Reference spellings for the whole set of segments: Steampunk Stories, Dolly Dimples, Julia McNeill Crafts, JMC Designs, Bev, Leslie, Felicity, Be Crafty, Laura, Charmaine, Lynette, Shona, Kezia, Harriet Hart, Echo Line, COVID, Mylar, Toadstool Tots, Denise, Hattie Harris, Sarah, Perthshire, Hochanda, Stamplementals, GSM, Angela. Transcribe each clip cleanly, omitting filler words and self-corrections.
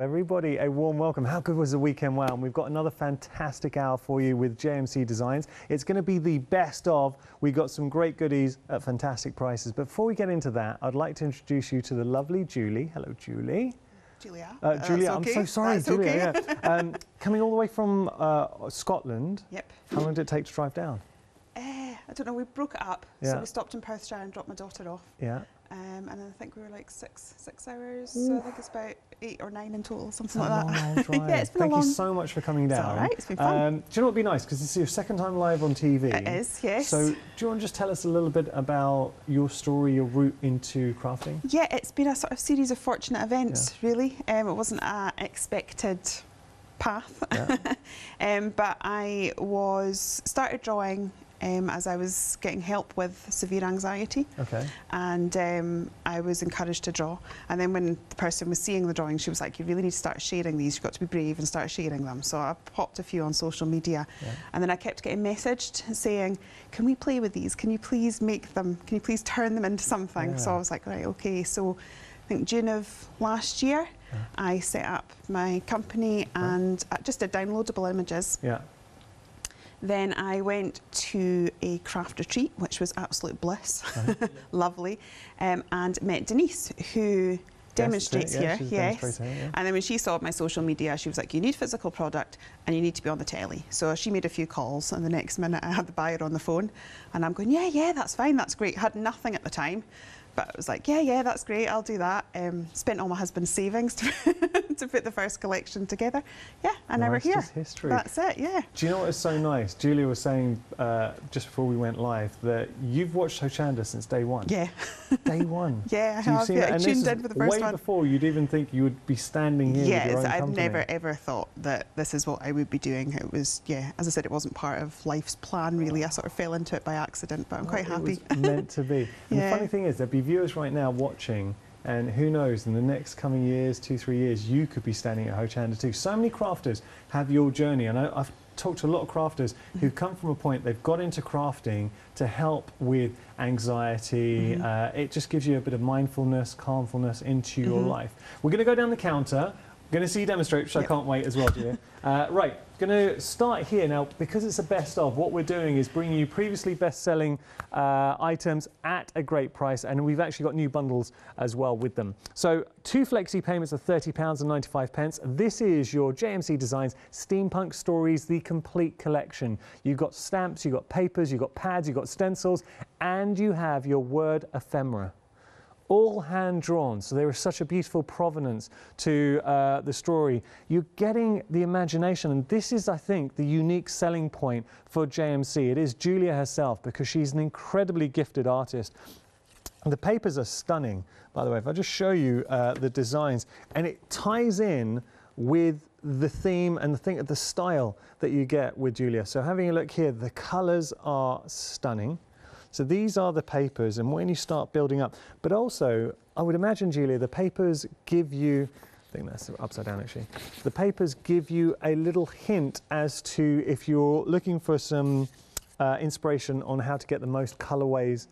Everybody, a warm welcome. How good was the weekend? Wow, and we've got another fantastic hour for you with JMC Designs. It's going to be the best of. We got some great goodies at fantastic prices. Before we get into that, I'd like to introduce you to the lovely Julie. Hello, Julie. Julia, okay. I'm so sorry, that's Julia. Okay. Yeah. Coming all the way from Scotland. Yep. How long did it take to drive down? I don't know. We broke it up, so we stopped in Perthshire and dropped my daughter off. Yeah. And I think we were like six hours, so I think it's about 8 or 9 in total, something like that. Yeah, it's been a long... Thank you so much for coming down. It's all right, it's been fun. Do you know what would be nice, because this is your second time live on TV. It is, yes. So do you want to just tell us a little bit about your story, your route into crafting? Yeah, it's been a sort of series of fortunate events, really. It wasn't an expected path, but I started drawing as I was getting help with severe anxiety, and I was encouraged to draw. And then when the person was seeing the drawings, she was like, "You really need to start sharing these. You've got to be brave and start sharing them." So I popped a few on social media, and then I kept getting messaged saying, "Can we play with these? Can you please make them? Can you please turn them into something?" So I was like, "Right, okay." So I think June of last year, I set up my company and I just did downloadable images. Then I went to a craft retreat, which was absolute bliss, lovely, and met Denise, who demonstrates here, and then when she saw my social media, she was like, "You need physical product and you need to be on the telly." So she made a few calls, and the next minute I had the buyer on the phone, and I'm going, "Yeah, yeah, that's fine, that's great." I had nothing at the time, but I was like, "Yeah, yeah, that's great, I'll do that." Spent all my husband's savings to, to put the first collection together. Yeah, and now we're here. History. That's it, yeah. Do you know what is so nice? Julia was saying just before we went live that you've watched Hochanda since day one. Yeah. Day one. Yeah, so I have. Seen I tuned in for the first one. Way before you'd even think you would be standing here with your own company. Yes, I've never ever thought that this is what I would be doing. It was, as I said, it wasn't part of life's plan really. I sort of fell into it by accident, but I'm quite happy. It was meant to be. And the funny thing is, there'd be viewers right now watching, and who knows, in the next coming years, 2-3 years, you could be standing at Hochanda too. So many crafters have your journey, and I've talked to a lot of crafters who've come from a point they've got into crafting to help with anxiety. It just gives you a bit of mindfulness, calmfulness into your life. We're going to go down the counter. I'm going to see you demonstrate, which I can't wait as well, dear. Right, going to start here now, because it's a best of. What we're doing is bringing you previously best-selling items at a great price, and we've actually got new bundles as well with them. So 2 flexi payments of £30.95. This is your JMC Designs Steampunk Stories, the complete collection. You've got stamps, you've got papers, you've got pads, you've got stencils, and you have your word ephemera. All hand-drawn, so there is such a beautiful provenance to the story. You're getting the imagination, and this is, I think, the unique selling point for JMC. It is Julia herself, because she's an incredibly gifted artist. And the papers are stunning, by the way. If I just show you the designs, and it ties in with the theme and the style that you get with Julia. So having a look here, the colours are stunning. So these are the papers, and when you start building up, but also I would imagine, Julia, the papers give you, I think that's upside down actually, the papers give you a little hint as to if you're looking for some inspiration on how to get the most colourways,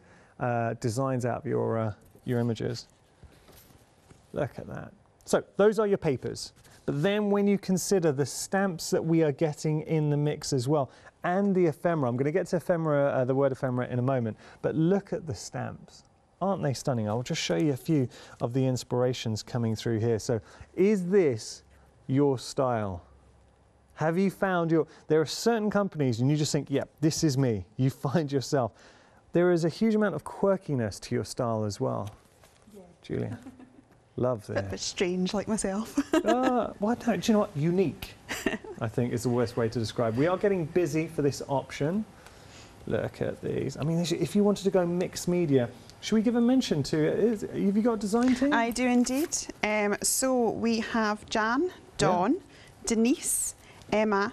designs out of your images. Look at that. So those are your papers. But then when you consider the stamps that we are getting in the mix as well, and the ephemera, I'm going to get to ephemera, the word ephemera in a moment, but look at the stamps. Aren't they stunning? I'll just show you a few of the inspirations coming through here. So is this your style? Have you found your... There are certain companies and you just think, yep, this is me. You find yourself. There is a huge amount of quirkiness to your style as well. Yeah. Julia. Love this. A bit strange, like myself. Do you know what? Unique, I think, is the worst way to describe. We are getting busy for this option. Look at these. I mean, if you wanted to go mixed media, should we give a mention to it? Have you got a design team? I do indeed. So we have Jan, Dawn, Denise, Emma,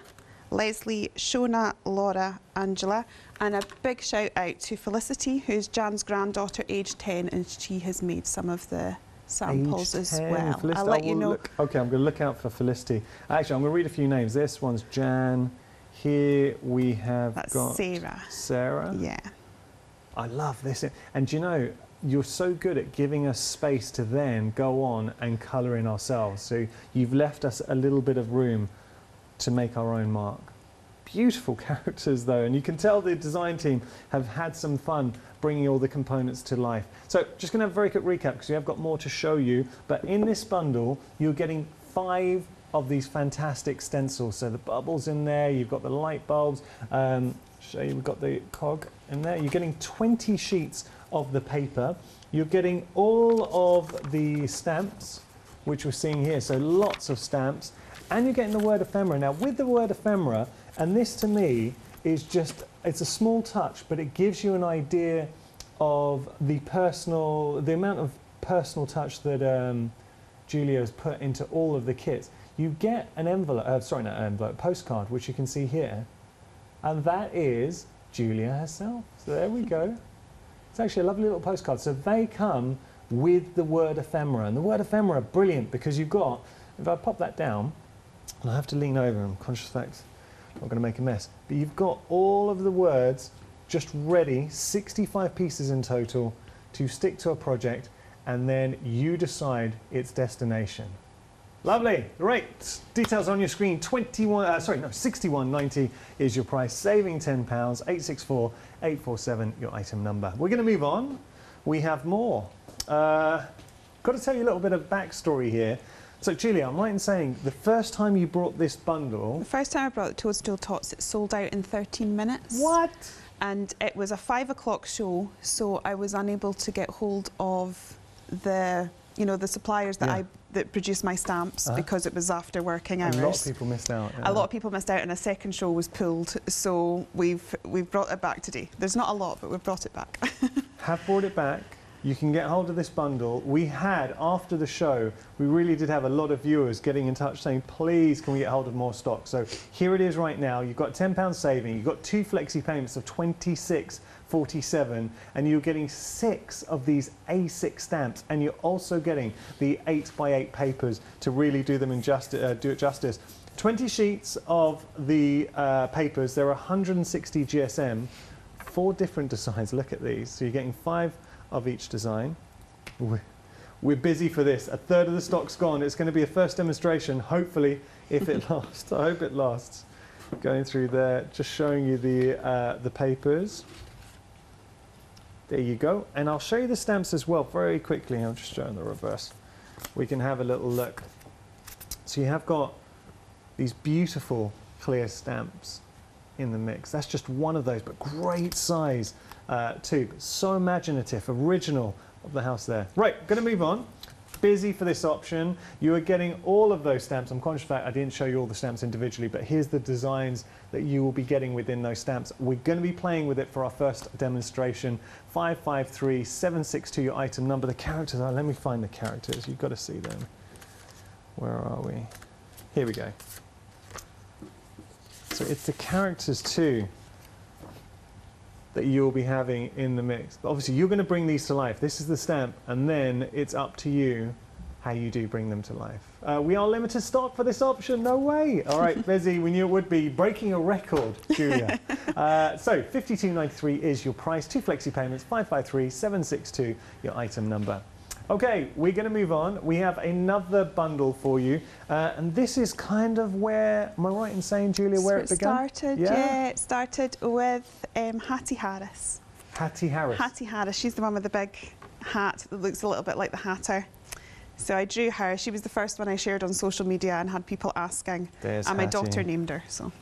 Leslie, Shona, Laura, Angela, and a big shout out to Felicity, who's Jan's granddaughter, aged 10, and she has made some of the samples as well. Felicity, I'll let you know. Okay, I'm going to look out for Felicity. Actually, I'm going to read a few names. This one's Jan. Here we have got Sarah. Yeah. I love this. And do you know, you're so good at giving us space to then go on and colour in ourselves. So you've left us a little bit of room to make our own mark. Beautiful characters though, and you can tell the design team have had some fun bringing all the components to life. So just going to have a very quick recap because we have got more to show you, but in this bundle you're getting 5 of these fantastic stencils. So the bubbles in there, you've got the light bulbs, so you've got the cog in there. You're getting 20 sheets of the paper. You're getting all of the stamps which we're seeing here, so lots of stamps, and you're getting the word ephemera. Now with the word ephemera, and this to me is just, it's a small touch, but it gives you an idea of the personal, the amount of personal touch that Julia has put into all of the kits. You get an envelope, sorry, not an envelope, postcard, which you can see here. And that is Julia herself. So there we go. It's actually a lovely little postcard. So they come with the word ephemera. And the word ephemera, brilliant, because you've got, if I pop that down, and I have to lean over, I'm conscious of that. I'm not going to make a mess, but you've got all of the words just ready, 65 pieces in total, to stick to a project, and then you decide its destination. Lovely, great. Details on your screen. 61.90 is your price, saving £10, 864-847 your item number. We're going to move on. We have more. Got to tell you a little bit of backstory here. So Julia, I'm right in saying the first time you brought this bundle... The first time I brought the Toadstool Tots, it sold out in 13 minutes. What? And it was a 5 o'clock show, so I was unable to get hold of the, you know, the suppliers that that produced my stamps because it was after working hours. A lot of people missed out. Yeah. A lot of people missed out, and a second show was pulled, so we've brought it back today. There's not a lot, but we've brought it back. Have brought it back. You can get hold of this bundle. We had, after the show, we really did have a lot of viewers getting in touch saying, please, can we get hold of more stock? So here it is right now. You've got £10 saving. You've got 2 flexi payments of £26.47, and you're getting 6 of these A6 stamps, and you're also getting the 8x8 papers to really do them do it justice. 20 sheets of the papers. There are 160 GSM, 4 different designs. Look at these. So you're getting 5 of each design. We're busy for this. A third of the stock's gone. It's going to be a first demonstration, hopefully, if it lasts. I hope it lasts. Going through there, just showing you the papers. There you go. And I'll show you the stamps as well very quickly. I'm just showing the reverse. We can have a little look. So you have got these beautiful clear stamps in the mix. That's just one of those, but great size. Too, but so imaginative, original of the house there. Right, going to move on. Busy for this option. You are getting all of those stamps. I'm conscious of that I didn't show you all the stamps individually, but here's the designs that you will be getting within those stamps. We're going to be playing with it for our first demonstration. 553762 your item number. The characters are, let me find the characters. You've got to see them. Where are we? Here we go. So it's the characters too that you'll be having in the mix. But obviously you're going to bring these to life. This is the stamp, and then it's up to you how you do bring them to life. We are limited stock for this option, no way. All right, busy, we knew it would be. Breaking a record, Julia. So £52.93 is your price, 2 flexi payments, 553762 your item number. Okay, we're going to move on. We have another bundle for you, and this is kind of where, am I right in saying, Julia, where it began? Started, yeah, it started with Hattie Harris. Hattie Harris. Hattie Harris. She's the one with the big hat that looks a little bit like the Hatter. So I drew her. She was the first one I shared on social media and had people asking. There's and my Hattie. Daughter named her. So.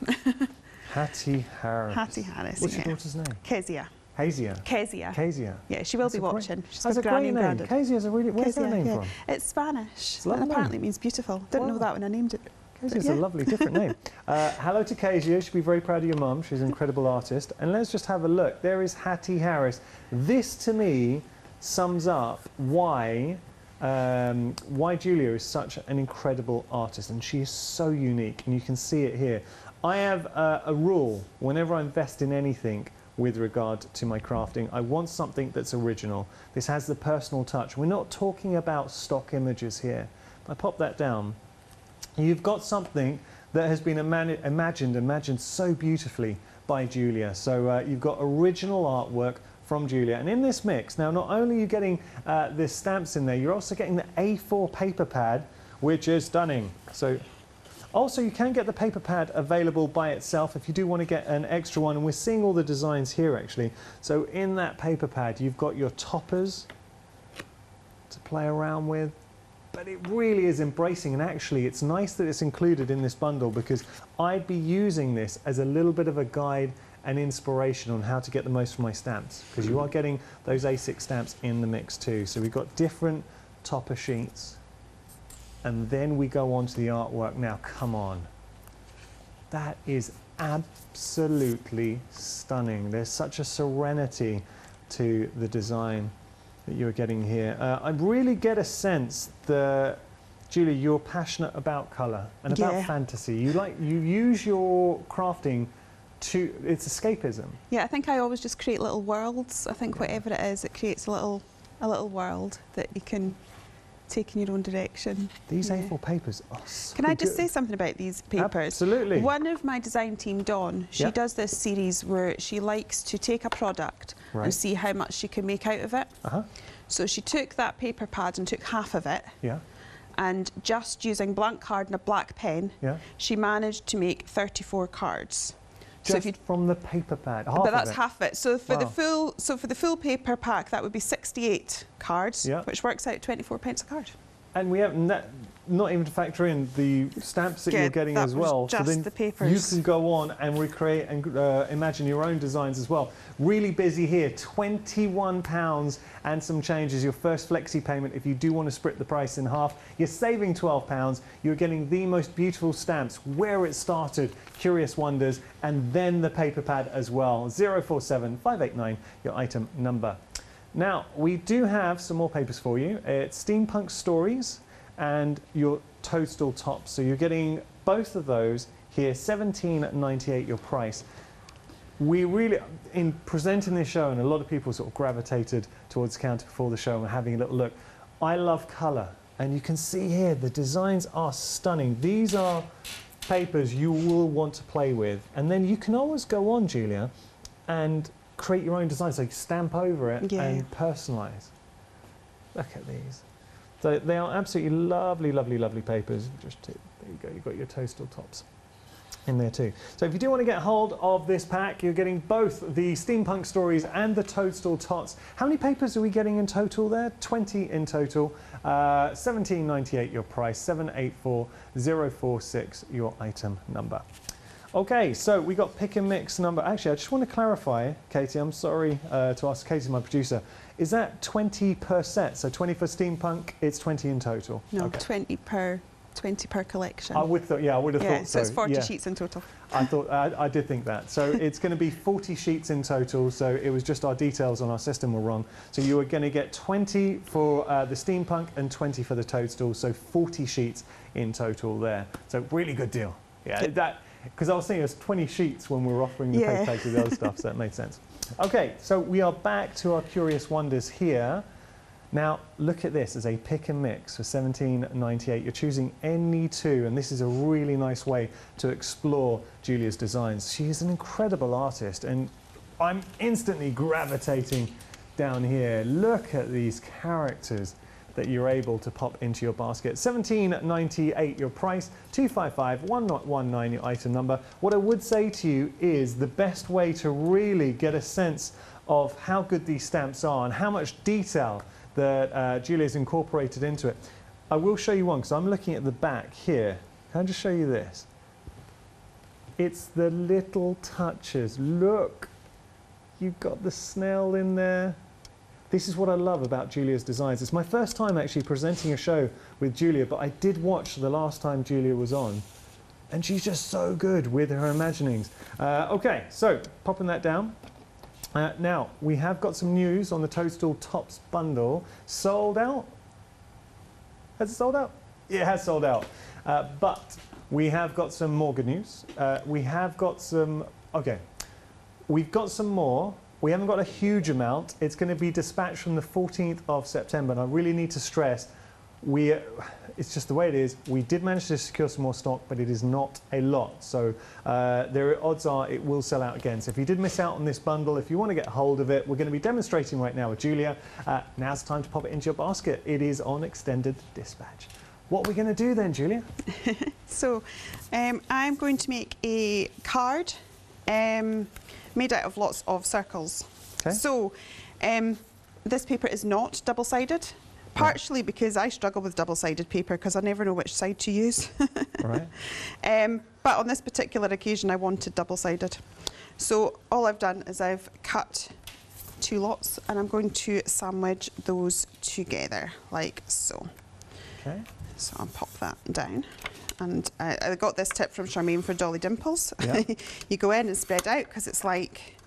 Hattie Harris. Hattie Harris. What's your daughter's name? Kezia. Kezia. Kezia. Kezia. Yeah, she will be watching. That's a great name. Kezia's a really... Where's that name from? It's Spanish. It's and apparently it means beautiful. Didn't know that when I named it. Kezia's a lovely different name. Hello to Kezia. She'll be very proud of your mum. She's an incredible artist. And let's just have a look. There is Hattie Harris. This, to me, sums up why Julia is such an incredible artist. And she is so unique. And you can see it here. I have a rule. Whenever I invest in anything, with regard to my crafting, I want something that's original. This has the personal touch. We're not talking about stock images here. If I pop that down, you've got something that has been imagined so beautifully by Julia. So you've got original artwork from Julia. And in this mix, now not only are you getting the stamps in there, you're also getting the A4 paper pad, which is stunning. So also you can get the paper pad available by itself if you do want to get an extra one, and we're seeing all the designs here actually. So in that paper pad you've got your toppers to play around with, but it really is embracing, and actually it's nice that it's included in this bundle because I'd be using this as a little bit of a guide and inspiration on how to get the most from my stamps, because you are getting those A6 stamps in the mix too. So we've got different topper sheets, and then we go on to the artwork. Now come on, that is absolutely stunning. There's such a serenity to the design that you're getting here. I really get a sense that, Julia, you're passionate about colour and about fantasy. You use your crafting to, it's escapism. Yeah, I think I always just create little worlds. I think whatever it is, it creates a little world that you can take in your own direction. These A4 papers are so Can I just say something about these papers? Absolutely. One of my design team, Dawn, she does this series where she likes to take a product and see how much she can make out of it. So she took that paper pad and took half of it, and just using blank card and a black pen, she managed to make 34 cards. Just so from the paper pad, half half of it. So for the full, paper pack, that would be 68 cards, which works out 24 pence a card. And we haven't not even to factor in the stamps that you're getting as well. Just so then the papers. You can go on and recreate and imagine your own designs as well. Really busy here. £21 and some change is your first flexi payment. If you do want to split the price in half, you're saving £12. You're getting the most beautiful stamps where it started, Curious Wonders, and then the paper pad as well. 047589, your item number. Now, we do have some more papers for you. It's Steampunk Stories and your Toadstool Tops. So you're getting both of those here, £17.98 your price. We really, in presenting this show, and a lot of people sort of gravitated towards the counter before the show and were having a little look. I love colour, and you can see here the designs are stunning. These are papers you will want to play with, and then you can always go on, Julia, and create your own design, so you stamp over it and personalise. Look at these. So they are absolutely lovely, lovely, lovely papers. Just there you go, you've got your Toadstool Tops in there too. So if you do want to get hold of this pack, you're getting both the Steampunk Stories and the Toadstool Tots. How many papers are we getting in total there? 20 in total. £17.98 your price, 784046 your item number. Okay, so we got pick and mix number. Actually, I just want to clarify, Katie, I'm sorry to ask Katie, my producer, is that 20 per set? So 20 for Steampunk, it's 20 in total? No, okay. 20 per collection. I would yeah, I would have thought so. So it's 40 sheets in total. I thought, I did think that. So it's going to be 40 sheets in total, so it was just our details on our system were wrong. So you were going to get 20 for the Steampunk and 20 for the Toadstool, so 40 sheets in total there. So really good deal. Yeah, that. Because I was thinking it was 20 sheets when we were offering the paper page with the other stuff, so that made sense. Okay, so we are back to our Curious Wonders here. Now, look at this as a pick and mix for £17.98. You're choosing any two, and this is a really nice way to explore Julia's designs. She is an incredible artist, and I'm instantly gravitating down here. Look at these characters that you're able to pop into your basket. £17.98 your price, 255-1919 your item number. What I would say to you is the best way to really get a sense of how good these stamps are and how much detail that Julia's incorporated into it. I will show you one, because I'm looking at the back here. Can I just show you this? It's the little touches. Look, you've got the snail in there. This is what I love about Julia's designs. It's my first time actually presenting a show with Julia, but I did watch the last time Julia was on, and she's just so good with her imaginings. Okay, so popping that down. Now, we have got some news on the Toadstool Tops bundle. Sold out? Has it sold out? Yeah, it has sold out. But we have got some more good news. We have got some, okay, we've got some more. We haven't got a huge amount. It's going to be dispatched from the 14th of September, and I really need to stress it's just the way it is. We did manage to secure some more stock, but it is not a lot. So odds are it will sell out again. So if you did miss out on this bundle, if you want to get hold of it, we're going to be demonstrating right now with Julia. Now's the time to pop it into your basket. It is on extended dispatch. What are we going to do then, Julia? So I'm going to make a card made out of lots of circles. Okay. So this paper is not double-sided. Partially because I struggle with double-sided paper because I never know which side to use. Right. But on this particular occasion I wanted double-sided. So all I've done is I've cut two lots and I'm going to sandwich those together like so. Okay. So I'll pop that down. And I got this tip from Charmaine for Dolly Dimples. Yeah. You go in and spread out because it's like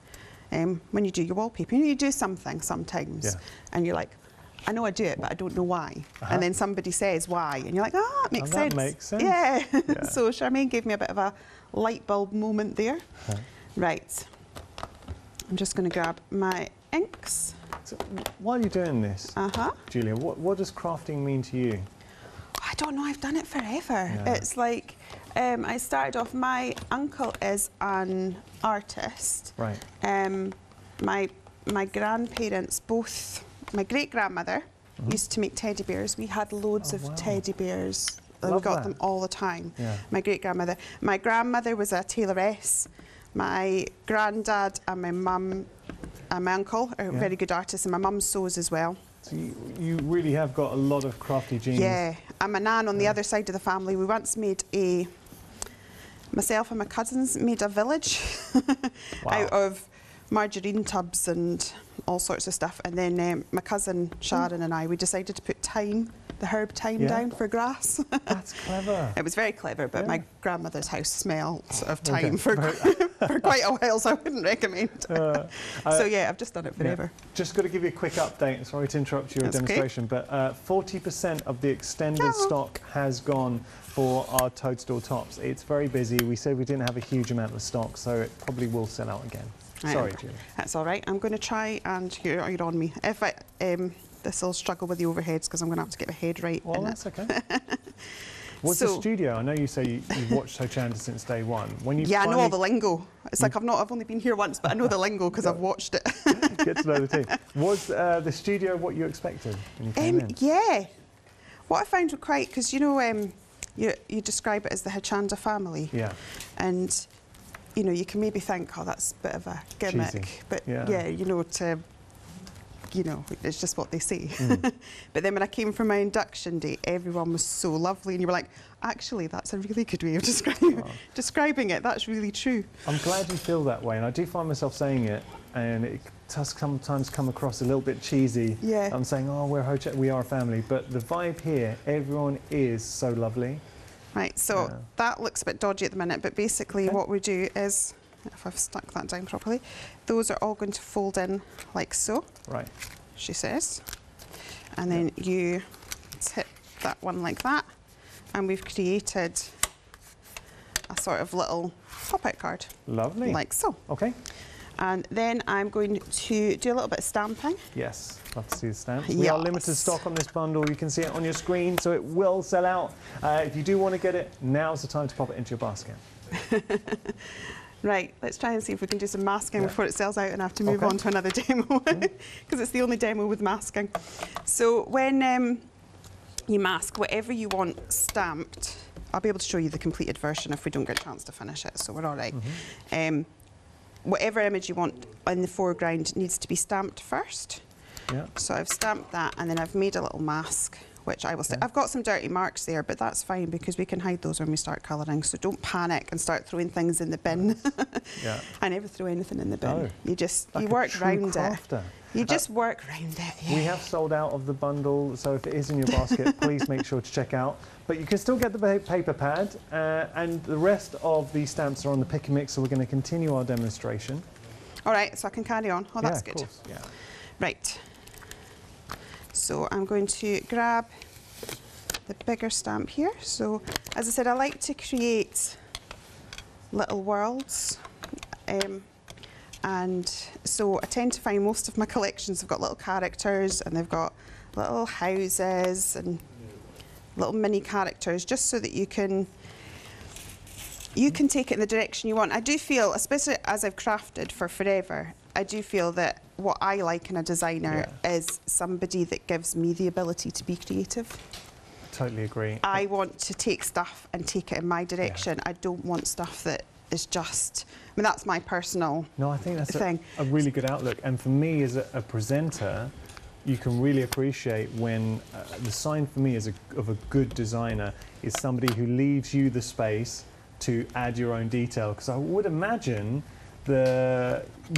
when you do your wallpaper, you know, you do something sometimes and you're like, I know I do it, but I don't know why. And then somebody says why, and you're like, ah, it makes sense. That makes sense. Yeah. So Charmaine gave me a bit of a light bulb moment there. Right. I'm just going to grab my inks. So while you're doing this, Julia, what does crafting mean to you? I don't know. I've done it forever. Yeah. It's like I started off. My uncle is an artist. Right. My grandparents both. My great-grandmother used to make teddy bears. We had loads of teddy bears. We got them all the time. Yeah. My great-grandmother. My grandmother was a tailoress. My granddad and my mum and my uncle are very good artists, and my mum sews as well. So you really have got a lot of crafty genes. Yeah. And my nan on the other side of the family, we once made a... Myself and my cousins made a village out of margarine tubs and all sorts of stuff, and then my cousin Sharon and I, we decided to put thyme, the herb thyme, down for grass. That's clever. It was very clever, but my grandmother's house smelled of thyme for quite a while, so I wouldn't recommend. So yeah, I've just done it forever. Just got to give you a quick update. Sorry to interrupt your demonstration, but 40% of the extended stock has gone for our Toadstool Tops. It's very busy. We said we didn't have a huge amount of stock, so it probably will sell out again. Right, sorry, Julie. That's all right. I'm going to try and you're on me. If I this will struggle with the overheads because I'm going to have to get my head right. Well, that's okay. What's the studio? I know you say you've watched Hochanda since day one. When you I know all the lingo. It's like I've only been here once, but I know the lingo because I've watched it. Get to know the team. Was the studio what you expected when you came in? Yeah. What I found quite because you know you describe it as the Hochanda family. Yeah. And you know, you can maybe think, oh, that's a bit of a gimmick, but yeah, you know, it's just what they say. But then when I came from my induction day, everyone was so lovely, and you were like, actually, that's a really good way of describing it. That's really true. I'm glad you feel that way, and I do find myself saying it, and it does sometimes come across a little bit cheesy. Yeah. I'm saying, oh, we are a family, but the vibe here, everyone is so lovely. Right, so that looks a bit dodgy at the minute, but basically what we do is, if I've stuck that down properly, those are all going to fold in like so. Right. She says. And then you tip that one like that, and we've created a sort of little pop-out card. Lovely. Like so. Okay. And then I'm going to do a little bit of stamping. Yes, love to see the stamps. We are limited stock on this bundle. You can see it on your screen, so it will sell out. If you do want to get it, now's the time to pop it into your basket. Right, let's try and see if we can do some masking before it sells out and I have to move on to another demo, because it's the only demo with masking. So when you mask, whatever you want stamped, I'll be able to show you the completed version if we don't get a chance to finish it, so we're all right. Whatever image you want in the foreground needs to be stamped first. Yeah. So I've stamped that, and then I've made a little mask, which I will say, I've got some dirty marks there, but that's fine because we can hide those when we start colouring. So don't panic and start throwing things in the bin. I never throw anything in the bin. No. You just like you work round crafter. It. You just work round it. Yeah. We have sold out of the bundle, so if it is in your basket, please make sure to check out. But you can still get the paper pad, and the rest of the stamps are on the pick and mix, so we're going to continue our demonstration. All right, so I can carry on. Oh, that's good. Course, yeah. Right. So I'm going to grab the bigger stamp here. So, as I said, I like to create little worlds. And so I tend to find most of my collections have got little characters, and they've got little houses and little mini characters, just so that you can take it in the direction you want. I do feel, especially as I've crafted for forever, I do feel that what I like in a designer is somebody that gives me the ability to be creative. Totally agree. I want to take stuff and take it in my direction. I don't want stuff that is just, I mean, that's my personal thing. No, I think that's a really good outlook. And for me as a presenter, you can really appreciate when the sign for me is of a good designer is somebody who leaves you the space to add your own detail, because I would imagine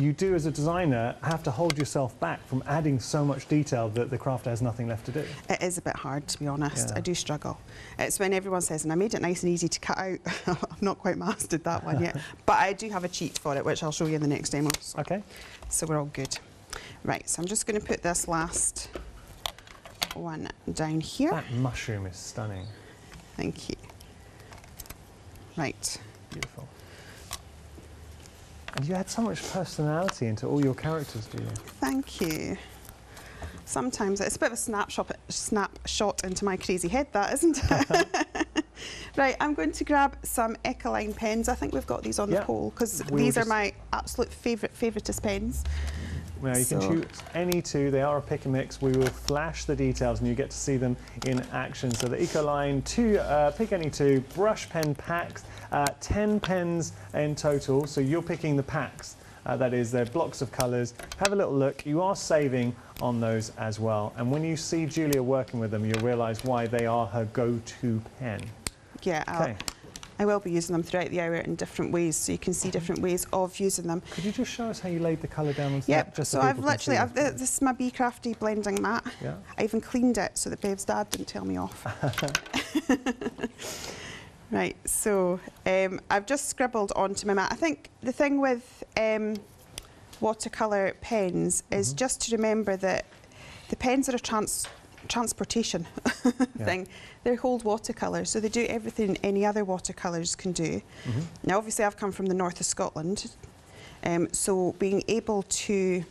you do as a designer have to hold yourself back from adding so much detail that the crafter has nothing left to do. It is a bit hard, to be honest. I do struggle. It's when everyone says, and I made it nice and easy to cut out. I've not quite mastered that one yet, but I do have a cheat for it, which I'll show you in the next demo. So. Okay. So we're all good. Right, so I'm just going to put this last one down here. That mushroom is stunning. Thank you. Right. Beautiful. And you add so much personality into all your characters, do you? Thank you. Sometimes it's a bit of a snapshot into my crazy head, that, isn't it? Right, I'm going to grab some Echo Line pens. I think we've got these on the pole, because these are my absolute favouriteest pens. Now, you can choose any two. They are a pick and mix. We will flash the details and you get to see them in action. So the Echo Line, pick any two, brush pen packs, 10 pens in total. So you're picking the packs. That is, they're blocks of colours. Have a little look. You are saving on those as well. And when you see Julia working with them, you'll realise why they are her go-to pen. Yeah. Okay. I will be using them throughout the hour in different ways, so you can see different ways of using them. Could you just show us how you laid the colour down? Yep, just so I've this is my Be Crafty blending mat. Yeah. I even cleaned it so that Bev's dad didn't tell me off. Right, so I've just scribbled onto my mat. I think the thing with watercolour pens is just to remember that the pens are a transportation thing. They hold watercolours, so they do everything any other watercolours can do. Now obviously I've come from the north of Scotland, so being able to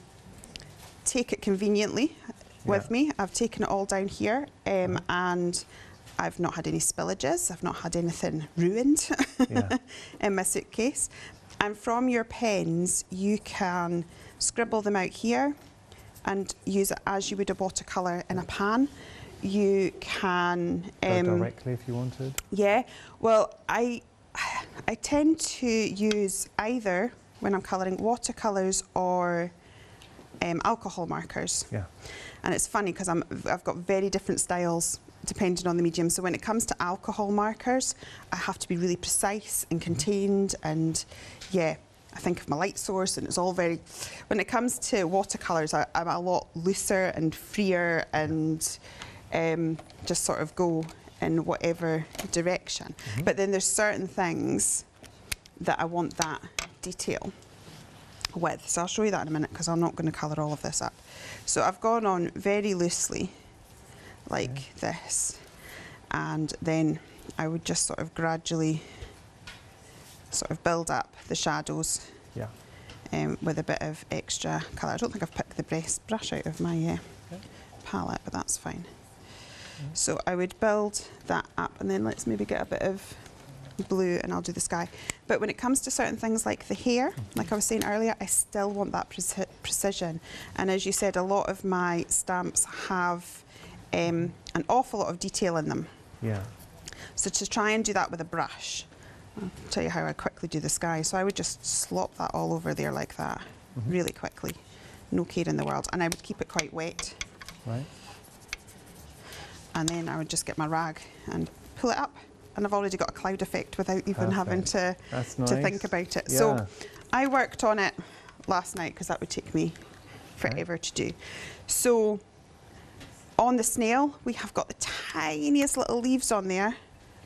take it conveniently with me, I've taken it all down here, and I've not had any spillages, I've not had anything ruined in my suitcase. And from your pens you can scribble them out here and use it as you would a watercolour in a pan. You can... go directly if you wanted? Yeah, well, I tend to use either, when I'm colouring, watercolours or alcohol markers. Yeah. And it's funny because I've got very different styles depending on the medium. So when it comes to alcohol markers, I have to be really precise and contained and, I think of my light source and it's all very... When it comes to watercolours, I'm a lot looser and freer and just sort of go in whatever direction. But then there's certain things that I want that detail with. So I'll show you that in a minute because I'm not going to colour all of this up. So I've gone on very loosely like this, and then I would just sort of gradually build up the shadows with a bit of extra colour. I don't think I've picked the brush out of my palette, but that's fine. So I would build that up, and then let's maybe get a bit of blue and I'll do the sky. But when it comes to certain things like the hair, like I was saying earlier, I still want that precision. And as you said, a lot of my stamps have an awful lot of detail in them. Yeah. So to try and do that with a brush, I'll tell you how I quickly do the sky. So I would just slop that all over there like that, really quickly. No care in the world. And I would keep it quite wet. Right. And then I would just get my rag and pull it up. And I've already got a cloud effect without even having to think about it. Yeah. So I worked on it last night because that would take me forever to do. So on the snail, we have got the tiniest little leaves on there.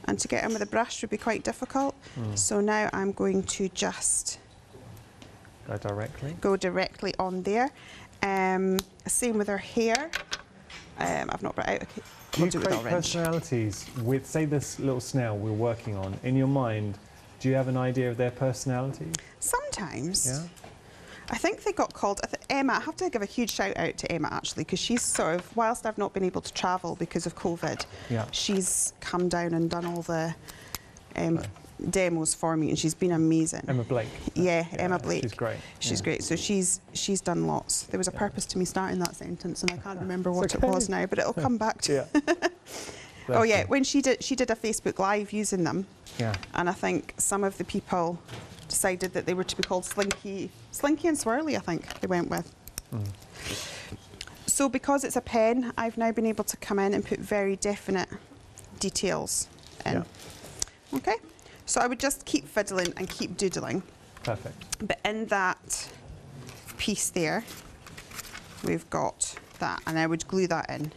And to get in with a brush would be quite difficult. So now I'm going to just go directly on there. Same with her hair. I've not brought out. Okay. We'll do it with orange. Do you create personalities with, say, this little snail we're working on? In your mind, do you have an idea of their personality? Sometimes. Yeah. I think they got called. Emma, I have to give a huge shout out to Emma actually, because she's sort of, whilst I've not been able to travel because of COVID, yeah, she's come down and done all the demos for me, and she's been amazing. Emma Blake. Yeah, yeah, Emma Blake. She's great. She's great. So she's done lots. There was a purpose to me starting that sentence, and I can't remember what it was now, but it'll come back to. Oh yeah, when she did a Facebook Live using them. Yeah. And I think some of the people decided that they were to be called Slinky and Swirly, I think they went with. Mm. So because it's a pen, I've now been able to come in and put very definite details in. Yeah. Okay. So I would just keep fiddling and keep doodling. Perfect. But in that piece there, we've got that, and I would glue that in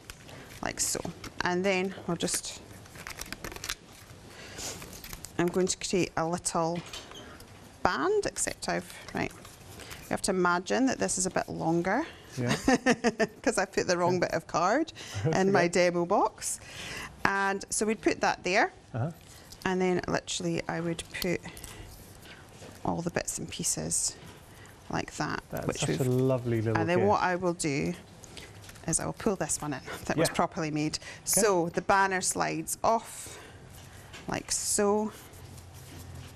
like so. And then we'll just, I'm going to create a little band, except you have to imagine that this is a bit longer, because I put the wrong bit of card in my demo box. And so we'd put that there. And then literally I would put all the bits and pieces like that. That's such a lovely little And then what I will do is I will pull this one in that was properly made. So the banner slides off like so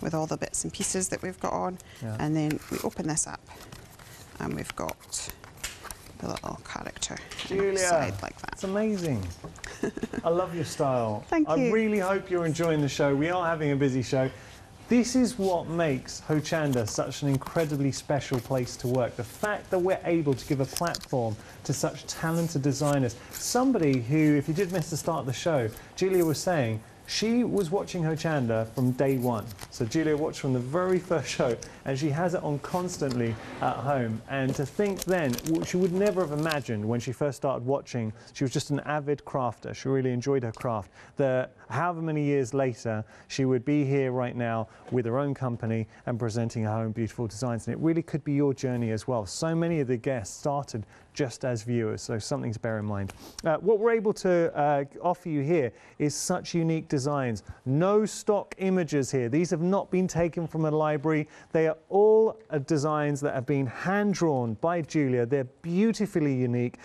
with all the bits and pieces that we've got on. And then we open this up and we've got the little character Julia, like that. It's amazing. I love your style. Thank you. I really hope you're enjoying the show. We are having a busy show. This is what makes Hochanda such an incredibly special place to work. The fact that we're able to give a platform to such talented designers. Somebody who, if you did miss the start of the show, Julia was saying, she was watching Hochanda from day one. So Julia watched from the very first show, and she has it on constantly at home. And to think then, she would never have imagined when she first started watching, she was just an avid crafter. She really enjoyed her craft. That however many years later, she would be here right now with her own company and presenting her own beautiful designs. And it really could be your journey as well. So many of the guests started just as viewers, so something to bear in mind. What we're able to offer you here is such unique designs. No stock images here. These have not been taken from a library. They are all designs that have been hand-drawn by Julia. They're beautifully unique.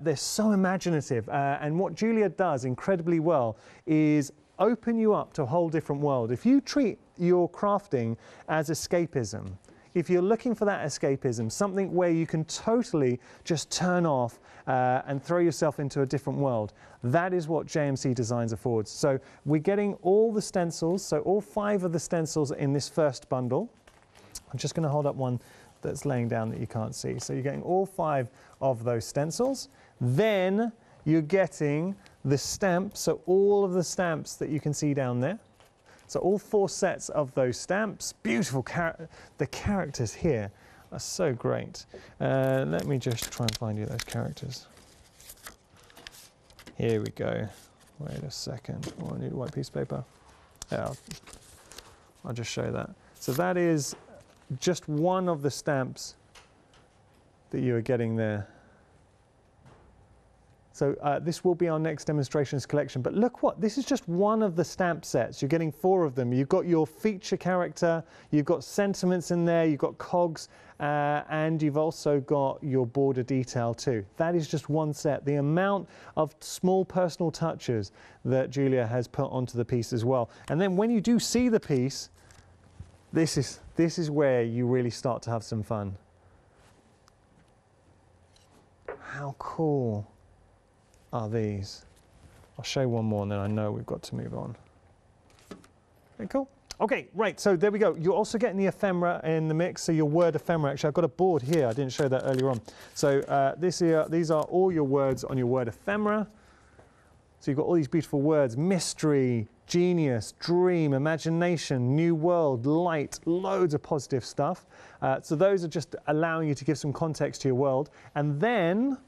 They're so imaginative. And what Julia does incredibly well is open you up to a whole different world. If you treat your crafting as escapism, if you're looking for that escapism, something where you can totally just turn off and throw yourself into a different world, that is what JMC Designs affords. So we're getting all the stencils, so all 5 of the stencils in this first bundle. I'm just going to hold up one that's laying down that you can't see. So you're getting all 5 of those stencils. Then you're getting the stamps, so all of the stamps that you can see down there. So all 4 sets of those stamps, beautiful, the characters here are so great. Let me just try and find you those characters. Here we go. Wait a second, oh, I need a white piece of paper. Yeah, I'll just show that. So that is just one of the stamps that you are getting there. So this will be our next demonstrations collection, but look what, this is just one of the stamp sets. You're getting 4 of them. You've got your feature character, you've got sentiments in there, you've got cogs, and you've also got your border detail too. That is just one set. The amount of small personal touches that Julia has put onto the piece as well. And then when you do see the piece, this is where you really start to have some fun. How cool are these. I'll show one more and then I know we've got to move on. Very cool. Okay, right, so there we go. You're also getting the ephemera in the mix, so your word ephemera. Actually, I've got a board here. I didn't show that earlier on. So these are all your words on your word ephemera. So you've got all these beautiful words: mystery, genius, dream, imagination, new world, light, loads of positive stuff. So those are just allowing you to give some context to your world. And then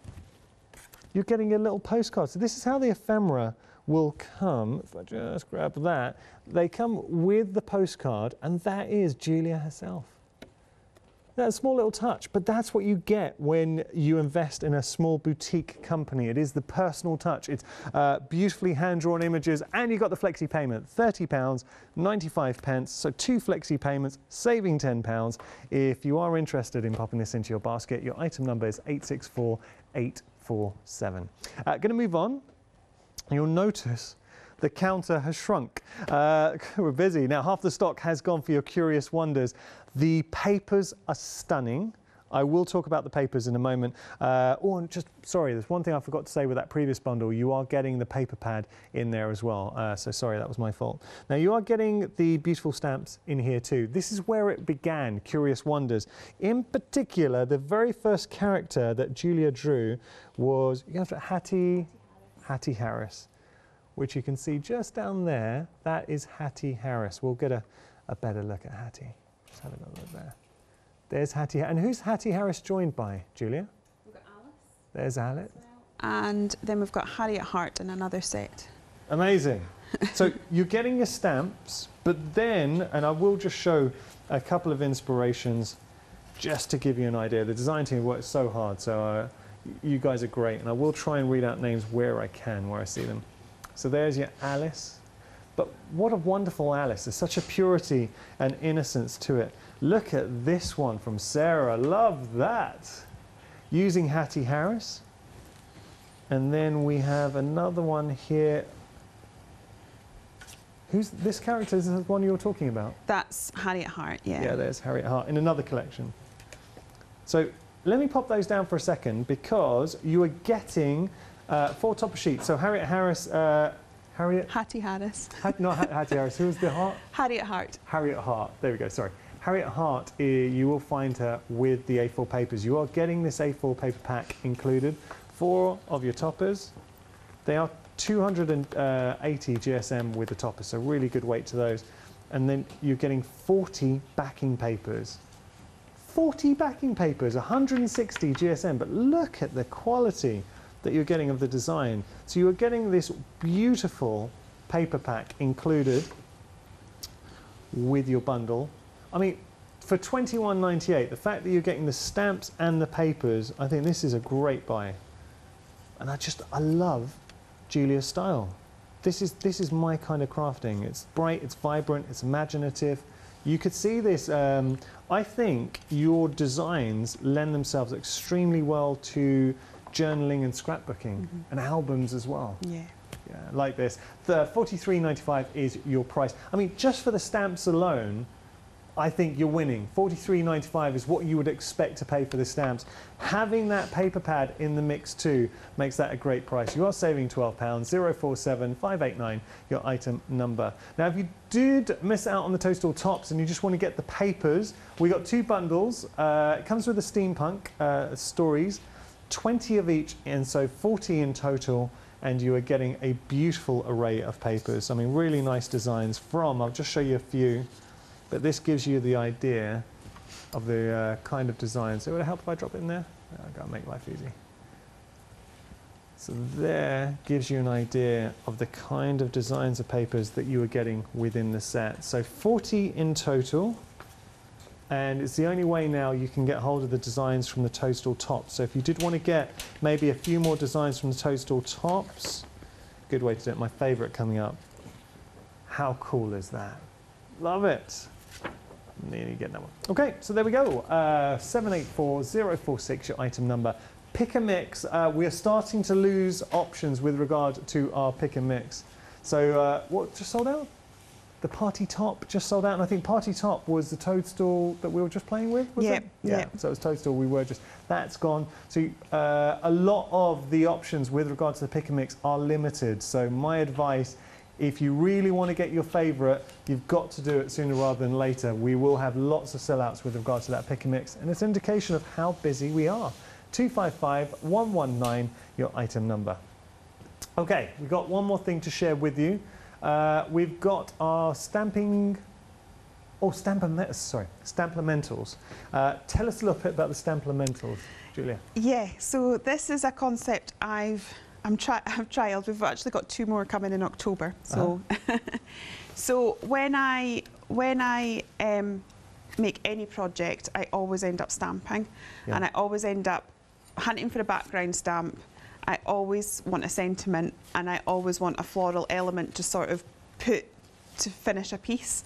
you're getting a little postcard. So this is how the ephemera will come. If I just grab that, they come with the postcard, and that is Julia herself. That's a small little touch, but that's what you get when you invest in a small boutique company. It is the personal touch. It's beautifully hand-drawn images, and you got the flexi payment, £30.95, so 2 flexi payments, saving £10. If you are interested in popping this into your basket, your item number is 864847. Going to move on. You'll notice the counter has shrunk. We're busy. Now, half the stock has gone for your Curious Wonders. The papers are stunning. I will talk about the papers in a moment. Oh, and just, sorry, there's one thing I forgot to say with that previous bundle. You are getting the paper pad in there as well. So sorry, that was my fault. Now, you are getting the beautiful stamps in here too. This is where it began, Curious Wonders. In particular, the very first character that Julia drew was, you have to, Hattie Harris, which you can see just down there. That is Hattie Harris. We'll get a better look at Hattie. Just have a little look there. There's Hattie. And who's Hattie Harris joined by, Julia? We've got Alice. There's Alice. And then we've got Harriet Hart in another set. Amazing. So you're getting your stamps, but then, and I will just show a couple of inspirations just to give you an idea. The design team worked so hard, so you guys are great. And I will try and read out names where I can, where I see them. So there's your Alice. But what a wonderful Alice. There's such a purity and innocence to it. Look at this one from Sarah. Love that. Using Hattie Harris. And then we have another one here. Who's this character? Is this the one you were talking about? That's Harriet Hart, yeah. Yeah, there's Harriet Hart in another collection. So let me pop those down for a second because you are getting 4 topper sheets. So Harriet Harris, Hattie Harris. Hattie Harris. Who was the heart? Harriet Hart. Harriet Hart. There we go. Sorry. Harriet Hart. You will find her with the A4 papers. You are getting this A4 paper pack included. 4 of your toppers. They are 280 GSM with the toppers, so really good weight to those. And then you're getting 40 backing papers. 40 backing papers. 160 GSM. But look at the quality that you're getting of the design. So you are getting this beautiful paper pack included with your bundle. I mean, for $21.98, the fact that you're getting the stamps and the papers, I think this is a great buy. And I love Julia's style. This is my kind of crafting. It's bright, it's vibrant, it's imaginative. You could see this. I think your designs lend themselves extremely well to journaling and scrapbooking, and albums as well. Yeah. Yeah, like this. The $43.95 is your price. I mean, just for the stamps alone, I think you're winning. $43.95 is what you would expect to pay for the stamps. Having that paper pad in the mix too makes that a great price. You are saving £12. 047589, your item number. Now, if you did miss out on the Toadstool Tops and you just want to get the papers, we got 2 bundles. It comes with the Steampunk Stories. 20 of each, and so 40 in total, and you are getting a beautiful array of papers. I mean, really nice designs from, I'll just show you a few, but this gives you the idea of the kind of design. So would it help if I drop it in there? Oh, I've got to make life easy. So there gives you an idea of the kind of designs of papers that you are getting within the set. So 40 in total. And it's the only way now you can get hold of the designs from the Toadstool Tops. So if you did want to get maybe a few more designs from the Toadstool Tops, good way to do it. My favourite coming up. How cool is that? Love it. Nearly getting that one. Okay, so there we go. 784046, your item number. Pick a mix. We are starting to lose options with regard to our pick and mix. So what just sold out? The Party Top just sold out, and I think Party Top was the Toadstool that we were just playing with, was it? Yeah. So it was Toadstool we were just... That's gone. So a lot of the options with regard to the pick and mix are limited. So my advice, if you really want to get your favourite, you've got to do it sooner rather than later. We will have lots of sellouts with regard to that pick and mix, and it's an indication of how busy we are. 255119, your item number. OK, we've got one more thing to share with you. We've got our Stamplementals. Tell us a little bit about the Stamplementals, Julia. Yeah, so this is a concept I've trialled. We've actually got 2 more coming in October. So, so when I make any project, I always end up stamping. Yeah. And I always end up hunting for a background stamp. I always want a sentiment, and I always want a floral element to sort of put to finish a piece.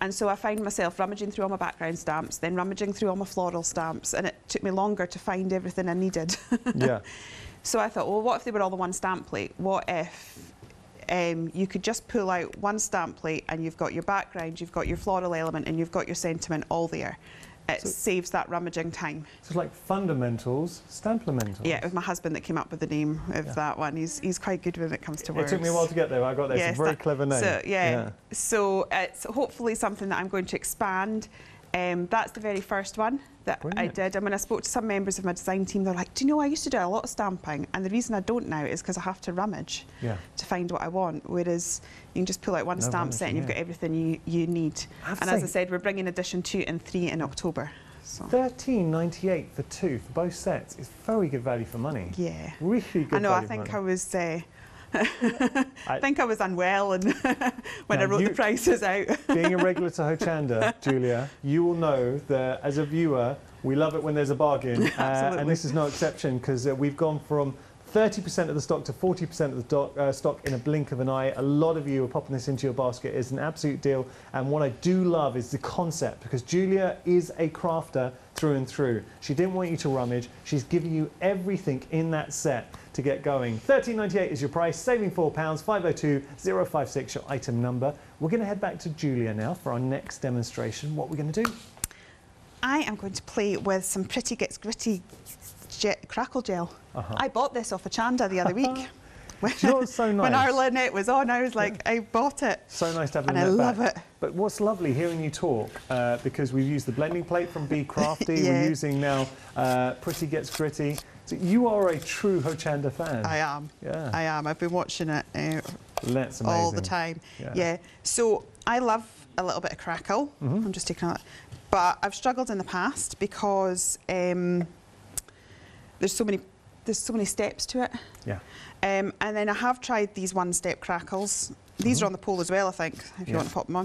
And so I find myself rummaging through all my background stamps, then rummaging through all my floral stamps, and it took me longer to find everything I needed. Yeah. So I thought, well, what if they were all the one stamp plate? What if you could just pull out one stamp plate and you've got your background, you've got your floral element, and you've got your sentiment all there? It saves that rummaging time. So it's like fundamentals, Stamplementals. Yeah, it was my husband that came up with the name of that one. He's quite good when it comes to words. It took me a while to get there. I got there. Yes, it's a very clever name. So, so it's hopefully something that I'm going to expand. That's the very first one that Brilliant. I did. I mean, I spoke to some members of my design team. They're like, do you know, I used to do a lot of stamping, and the reason I don't now is because I have to rummage to find what I want, whereas you can just pull out one stamp set and you've got everything you need. And as I said, we're bringing edition 2 and 3 in October. So. $13.98 for two, for both sets. It's very good value for money. Yeah. Really good value for money. I think I was... I think I was unwell and when I wrote the prices out. Being a regular to Hochanda, Julia, you will know that as a viewer, we love it when there's a bargain. And this is no exception, because we've gone from 30% of the stock to 40% of the stock in a blink of an eye. A lot of you are popping this into your basket. It's an absolute deal. And what I do love is the concept, because Julia is a crafter through and through. She didn't want you to rummage. She's giving you everything in that set to get going. $13.98 is your price, saving £4, 502-056, your item number. We're going to head back to Julia now for our next demonstration. What we're going to do? I am going to play with some Pretty Gets Gritty crackle gel. I bought this off Hochanda the other week. So nice. When our Lynette was on, I was like, I bought it. So nice to have Lynette back. I love it. But what's lovely hearing you talk, because we've used the blending plate from Be Crafty, we're using now Pretty Gets Gritty. So you are a true Hochanda fan. I am. Yeah. I am. I've been watching it all the time. Yeah. So I love a little bit of crackle. I'm just taking that. But I've struggled in the past because there's so many steps to it. And then I have tried these one-step crackles. These are on the pole as well, I think, if you want to pop them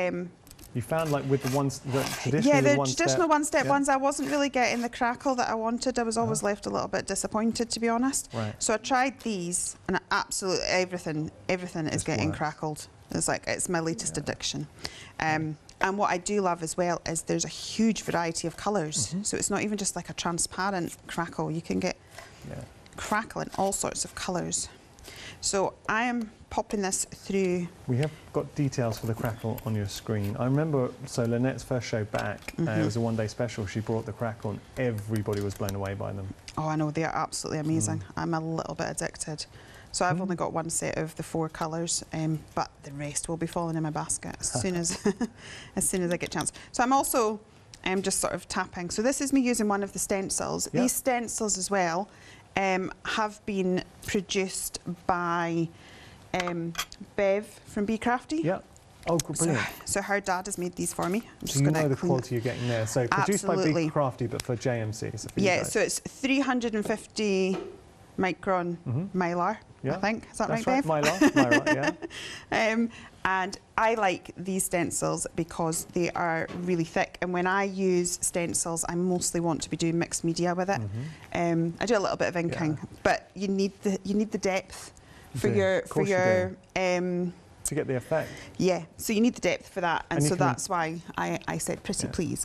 on. You found, like, with the traditional one-step ones, I wasn't really getting the crackle that I wanted. I was always left a little bit disappointed, to be honest. So I tried these, and absolutely everything is getting crackled. It's like, it's my latest addiction. And what I do love as well is there's a huge variety of colours. So it's not even just like a transparent crackle. You can get crackle in all sorts of colours. So I am popping this through. We have got details for the crackle on your screen. I remember, so Lynette's first show back, it was a one-day special. She brought the crackle and everybody was blown away by them. Oh, I know, they are absolutely amazing. I'm a little bit addicted. So I've only got one set of the 4 colours, but the rest will be falling in my basket as soon as I get a chance. So I'm also just sort of tapping. So this is me using one of the stencils. These stencils as well have been produced by Bev from Be Crafty. Oh, brilliant. So her dad has made these for me. I'm just going to know the quality you're getting there. So produced by Be Crafty, but for JMC. So for so it's 350 micron mylar, I think. Is that right, Bev? Mylar, yeah. And I like these stencils because they are really thick, and when I use stencils, I mostly want to be doing mixed media with it. I do a little bit of inking, but you need the depth for your to get the effect. So you need the depth for that, and so that's why I said pretty please.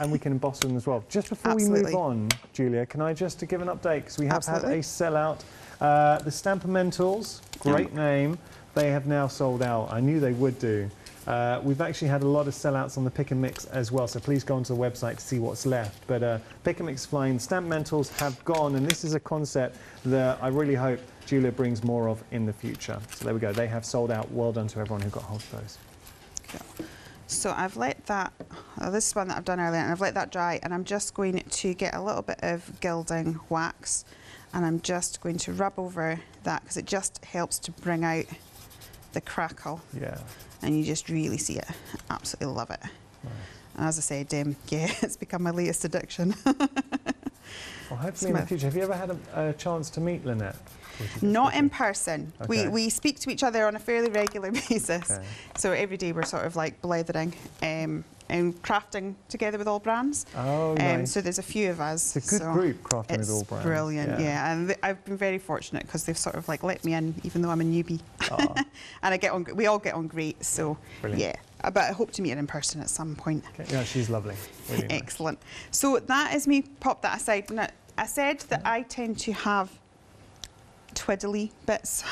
And we can emboss them as well. Just before we move on, Julia, can I just give an update? Because we have had a sellout. The Stamplementals, great name, they have now sold out. I knew they would do. We've actually had a lot of sellouts on the Pick and Mix as well, so please go onto the website to see what's left. But Pick and Mix flying, Stamplementals have gone, and this is a concept that I really hope Julia brings more of in the future. So there we go, they have sold out. Well done to everyone who got hold of those. Cool. So I've let that, this is one that I've done earlier, and I've let that dry, and I'm just going to get a little bit of gilding wax, and I'm just going to rub over that because it just helps to bring out the crackle. Yeah. And you just really see it. Absolutely love it. Nice. And as I said, yeah, it's become my latest addiction. Well, hopefully in the future. Have you ever had a chance to meet Lynette? Not in person. Okay. We speak to each other on a fairly regular basis. Okay. So every day we're sort of like blethering and crafting together with all brands. Oh, nice. So there's a few of us. It's a good group, crafting with all brands. Brilliant, yeah. And I've been very fortunate because they've sort of like let me in, even though I'm a newbie. Oh. And I get on. We all get on great. So brilliant. Yeah, but I hope to meet her in person at some point. Okay. Yeah, she's lovely. Really nice. Excellent. So that is me. Pop that aside. Now, I said that I tend to have twiddly bits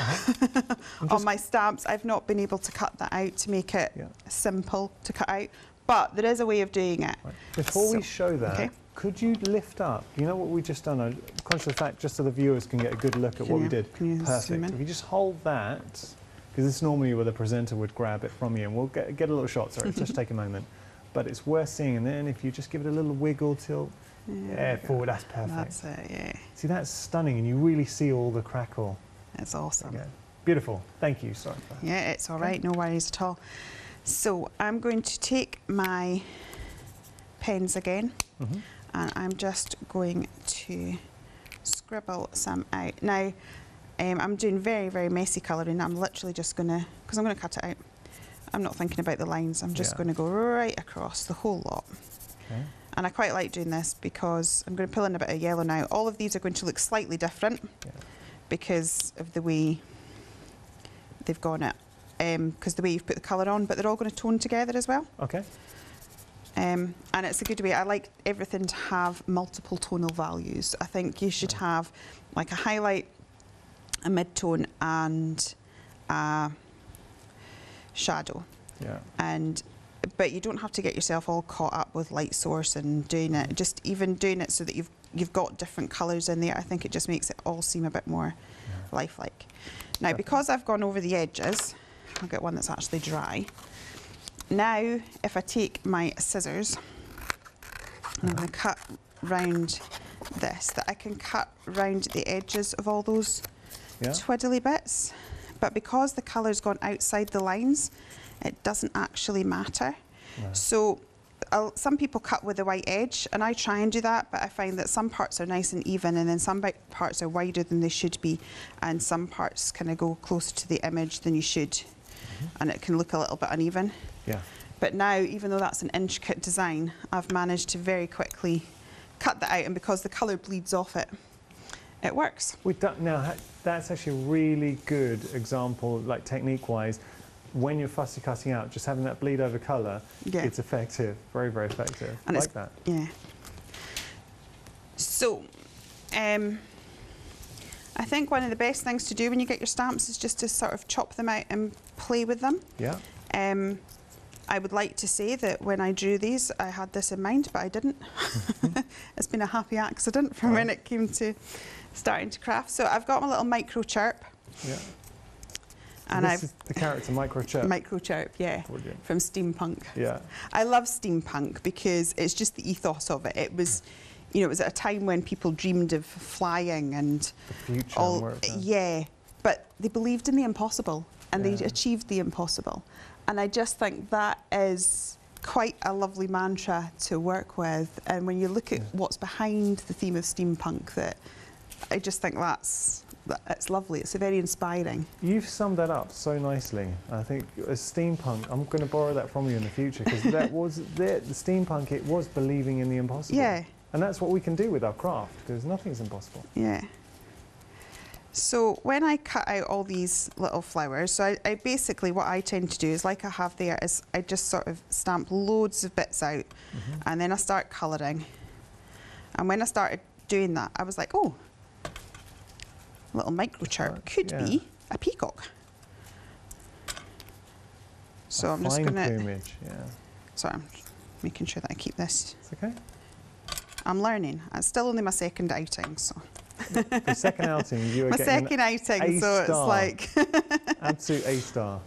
on my stamps. I've not been able to cut that out to make it simple to cut out, but there is a way of doing it. Right. Before we show that, could you lift up, you know what we've just done, I'm conscious of the fact, just so the viewers can get a good look at what we did. Perfect. If you just hold that, because this is normally where the presenter would grab it from you, and we'll get a little shot, sorry, just take a moment. But it's worth seeing, and then if you just give it a little wiggle till forward, that's perfect. That's it, yeah. See, that's stunning, and you really see all the crackle. That's awesome. Okay. Beautiful. Thank you. Sorry for that. Yeah, it's all right. No worries at all. So I'm going to take my pens again, and I'm just going to scribble some out. Now, I'm doing very, very messy colouring. I'm literally just going to, because I'm going to cut it out. I'm not thinking about the lines. I'm just going to go right across the whole lot. Okay. And I quite like doing this because I'm going to pull in a bit of yellow now. All of these are going to look slightly different because of the way they've gone it, because the way you've put the colour on, but they're all going to tone together as well. Okay. And it's a good way. I like everything to have multiple tonal values. I think you should have like a highlight, a mid-tone and a shadow. Yeah. And but you don't have to get yourself all caught up with light source and doing it. Just even doing it so that you've got different colours in there. I think it just makes it all seem a bit more lifelike. Now, because I've gone over the edges, I'll get one that's actually dry. Now, if I take my scissors, I'm going to cut round this. That I can cut round the edges of all those twiddly bits. But because the colour's gone outside the lines, it doesn't actually matter. No. So some people cut with a white edge, and I try and do that, but I find that some parts are nice and even, and then some parts are wider than they should be, and some parts kind of go closer to the image than you should, and it can look a little bit uneven. Yeah. But now, even though that's an intricate design, I've managed to very quickly cut that out, and because the colour bleeds off it, it works. Now, that's actually a really good example, like technique-wise. When you're fussy cutting out, just having that bleed over colour, it's effective, very, very effective. And I like that. Yeah. So, I think one of the best things to do when you get your stamps is just to sort of chop them out and play with them. Yeah. I would like to say that when I drew these, I had this in mind, but I didn't. It's been a happy accident from when it came to starting to craft. So I've got my little micro chirp. Yeah. And this is the character, Microchirp. Microchirp, yeah, brilliant. From Steampunk. Yeah. I love Steampunk because it's just the ethos of it. It was, you know, it was at a time when people dreamed of flying and the future all, and but they believed in the impossible and they achieved the impossible. And I just think that is quite a lovely mantra to work with. And when you look at what's behind the theme of Steampunk, that I just think that's it's lovely. It's very inspiring. You've summed that up so nicely. I think as Steampunk, I'm going to borrow that from you in the future because that was the Steampunk. It was believing in the impossible. Yeah. And that's what we can do with our craft because nothing's impossible. Yeah. So when I cut out all these little flowers, so I basically what I tend to do is like I have there is I just sort of stamp loads of bits out, and then I start colouring. And when I started doing that, I was like, oh. Little microchirp could be a peacock. So I'm just going to. Sorry, I'm making sure that I keep this. It's okay. I'm learning. It's still only my second outing, so. The second outing, you were my getting second outing, so it's like absolute A star.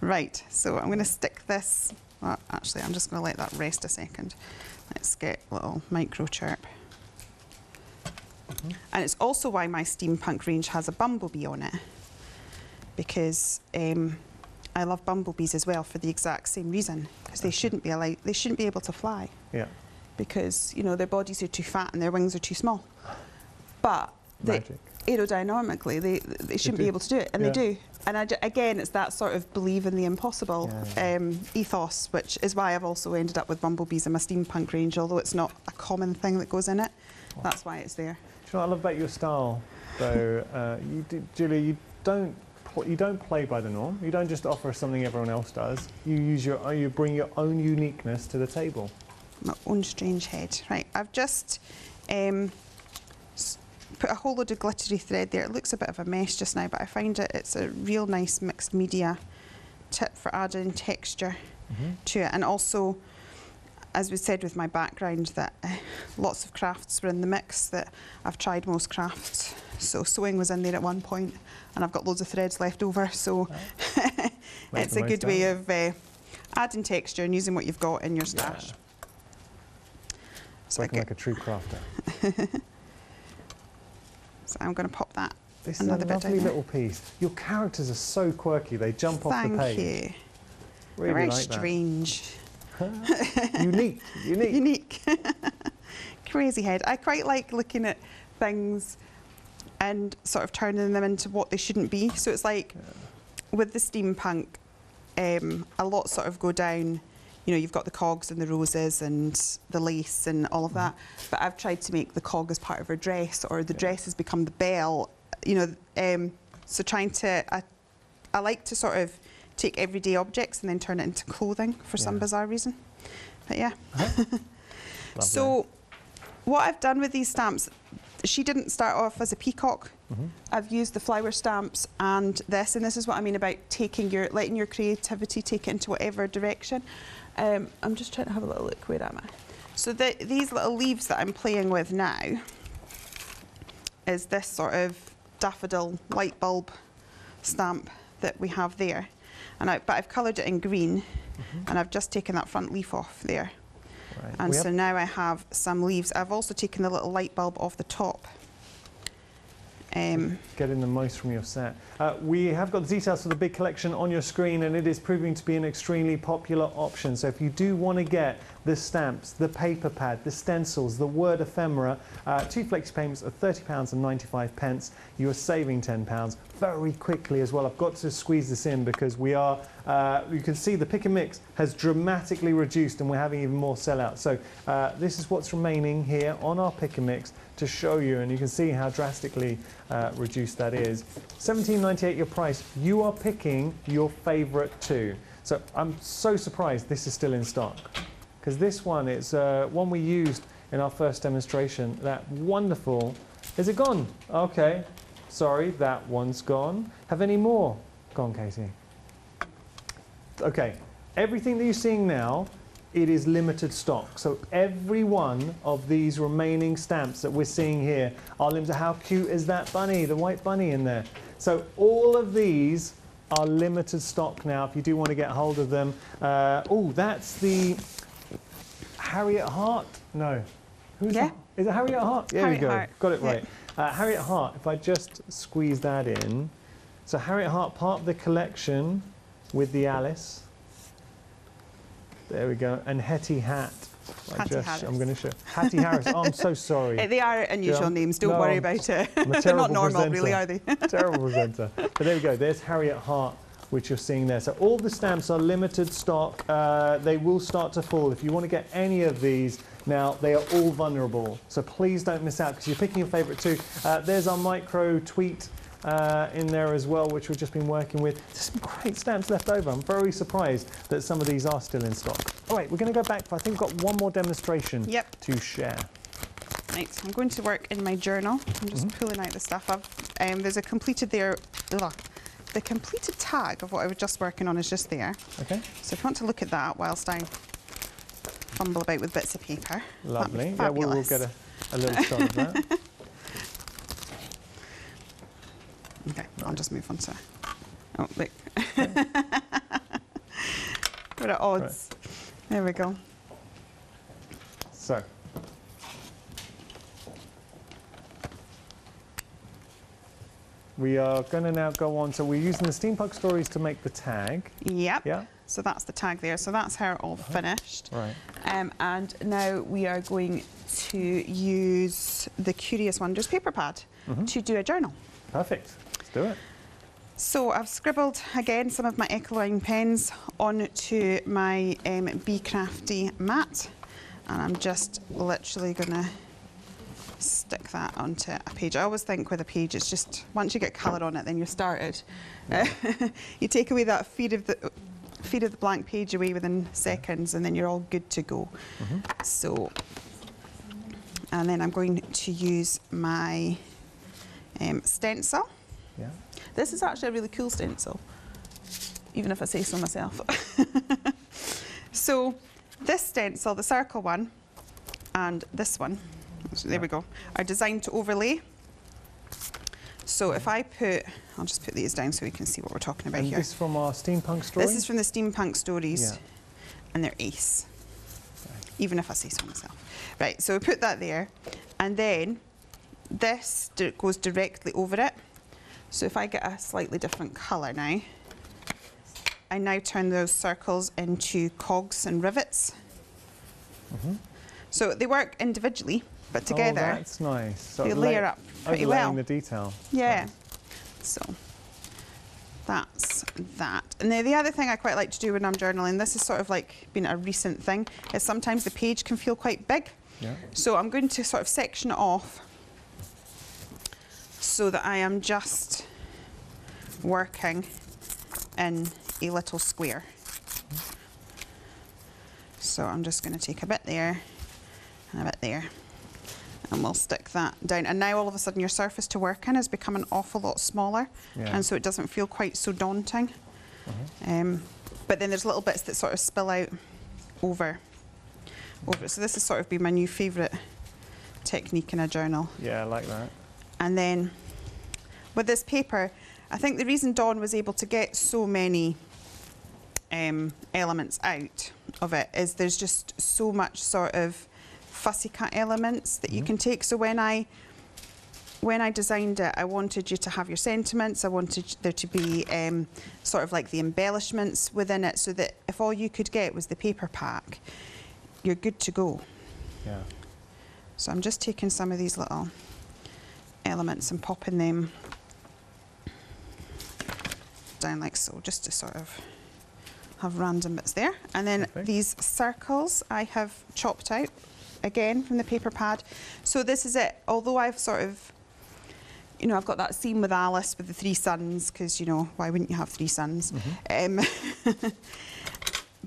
Right. So I'm going to stick this. Well, actually, I'm just going to let that rest a second. Let's get a little microchirp. And it's also why my Steampunk range has a bumblebee on it, because I love bumblebees as well for the exact same reason, because they shouldn't be able to fly. Yeah. because, you know, their bodies are too fat and their wings are too small. But they, aerodynamically, they shouldn't be able to do it, and they do. And again, it's that sort of believe in the impossible ethos, which is why I've also ended up with bumblebees in my steampunk range, although it's not a common thing that goes in it. Wow. That's why it's there. Do you know what I love about your style, though? Julia, you don't play by the norm. You don't just offer something everyone else does. You use your, you bring your own uniqueness to the table. My own strange head. Right, I've just put a whole load of glittery thread there. It looks a bit of a mess just now, but I find it's a real nice mixed media tip for adding texture to it. And also, as we said with my background, that lots of crafts were in the mix, that I've tried most crafts. So sewing was in there at one point, and I've got loads of threads left over, so it's a good way of adding texture and using what you've got in your stash. So like a true crafter. So I'm going to pop that another lovely little piece. Your characters are so quirky, they jump off the page. Thank you. Really very like strange. That. Unique, unique. Unique. Crazy head. I quite like looking at things and sort of turning them into what they shouldn't be. So it's like with the steampunk, a lot sort of go down, you know, you've got the cogs and the roses and the lace and all of that. But I've tried to make the cog as part of her dress, or the dress has become the bell, you know. So trying to, I like to sort of take everyday objects and then turn it into clothing for some bizarre reason. But yeah. So what I've done with these stamps, she didn't start off as a peacock. I've used the flower stamps and this is what I mean about taking your, letting your creativity take it into whatever direction. I'm just trying to have a little look, where am I? So these little leaves that I'm playing with now is this sort of daffodil light bulb stamp that we have there. And but I've coloured it in green, and I've just taken that front leaf off there. Right. And so now I have some leaves. I've also taken the little light bulb off the top. Getting the most from your set. We have got the details for the big collection on your screen, and it is proving to be an extremely popular option. So if you do want to get the stamps, the paper pad, the stencils, the word ephemera, two flexi payments of £30.95, you are saving £10 very quickly as well. I've got to squeeze this in because we are, you can see the pick and mix has dramatically reduced and we're having even more sellouts. So this is what's remaining here on our pick and mix to show you, and you can see how drastically reduced that is. £17.98 your price. You are picking your favourite two. So I'm so surprised this is still in stock, because this one is one we used in our first demonstration. That wonderful, is it gone? Okay, sorry, that one's gone. Have any more gone, Katie? Okay, everything that you're seeing now, it is limited stock. So every one of these remaining stamps that we're seeing here are limited. How cute is that bunny, the white bunny in there? So all of these are limited stock now if you do want to get hold of them. Oh, that's the Harriet Hart? No. Who's that? Is it Harriet Hart? There we go. Hart. Got it right. Harriet Hart, if I just squeeze that in. So Harriet Hart, part of the collection with the Alice. There we go. And Hattie Harris. I'm going to show. Hattie Harris. Oh, I'm so sorry. They are unusual names. Don't worry about it. They're not normal, really, are they? Terrible presenter. But there we go. There's Harriet Hart, which you're seeing there. So all the stamps are limited stock. They will start to fall. If you want to get any of these now, they are all vulnerable. So please don't miss out because you're picking your favourite two. There's our micro tweet in there as well, which we've just been working with. There's some great stamps left over. I'm very surprised that some of these are still in stock. All right, we're going to go back, but I think we've got one more demonstration to share. Right, so I'm going to work in my journal. I'm just pulling out the stuff. There's a completed there. The completed tag of what I was just working on is just there. Okay. So if you want to look at that whilst I fumble about with bits of paper. Lovely. Yeah, we'll get a little shot of that. Okay, I'll just move on to... Oh, look. Okay. We're at odds. Right. There we go. So. We are going to now go on. So we're using the Steampunk Stories to make the tag. Yep. Yeah. So that's the tag there. So that's her all finished. Right. And now we are going to use the Curious Wonders paper pad to do a journal. Perfect. Let's do it. So I've scribbled again some of my Echo Line pens onto my Be Crafty mat, and I'm just literally going to stick that onto a page. I always think with a page, it's just once you get colour on it, then you're started. Yeah. You take away that fear of the blank page away within seconds, and then you're all good to go. So, and then I'm going to use my stencil. Yeah. This is actually a really cool stencil, even if I say so myself. So this stencil, the circle one, and this one, so there we go, are designed to overlay. So if I put, I'll just put these down so we can see what we're talking about here. This is from our Steampunk Stories? This is from the Steampunk Stories, and they're ace, even if I say so myself. Right, so we put that there, and then this goes directly over it. So if I get a slightly different colour now, I now turn those circles into cogs and rivets. So they work individually, but together that's nice. So they layer up pretty well. The detail. Yeah. Nice. So that's that. And now the other thing I quite like to do when I'm journaling, this is sort of like been a recent thing, is sometimes the page can feel quite big. Yeah. So I'm going to sort of section it off, so that I am just working in a little square. So I'm just going to take a bit there and a bit there, and we'll stick that down. And now all of a sudden your surface to work in has become an awful lot smaller, and so it doesn't feel quite so daunting. But then there's little bits that sort of spill out over. So this has sort of been my new favourite technique in a journal. Yeah, I like that. And then with this paper, I think the reason Dawn was able to get so many elements out of it is there's just so much sort of fussy cut elements that you can take. So when I designed it, I wanted you to have your sentiments. I wanted there to be sort of like the embellishments within it, so that if all you could get was the paper pack, you're good to go. Yeah. So I'm just taking some of these little elements and popping them down like so, just to sort of have random bits there. And then these circles I have chopped out again from the paper pad. So this is it. Although I've sort of, you know, I've got that scene with Alice with the three sons, because, you know, why wouldn't you have three sons?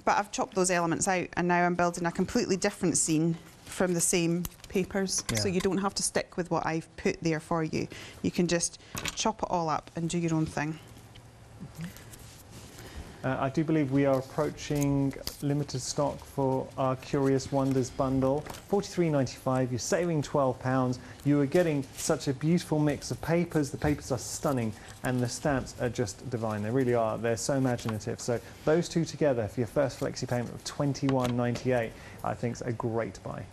But I've chopped those elements out, and now I'm building a completely different scene from the same papers, so you don't have to stick with what I've put there for you. You can just chop it all up and do your own thing. I do believe we are approaching limited stock for our Curious Wonders bundle. £43.95, you're saving £12. You are getting such a beautiful mix of papers. The papers are stunning, and the stamps are just divine. They really are. They're so imaginative. So those two together for your first flexi payment of £21.98, I think is a great buy.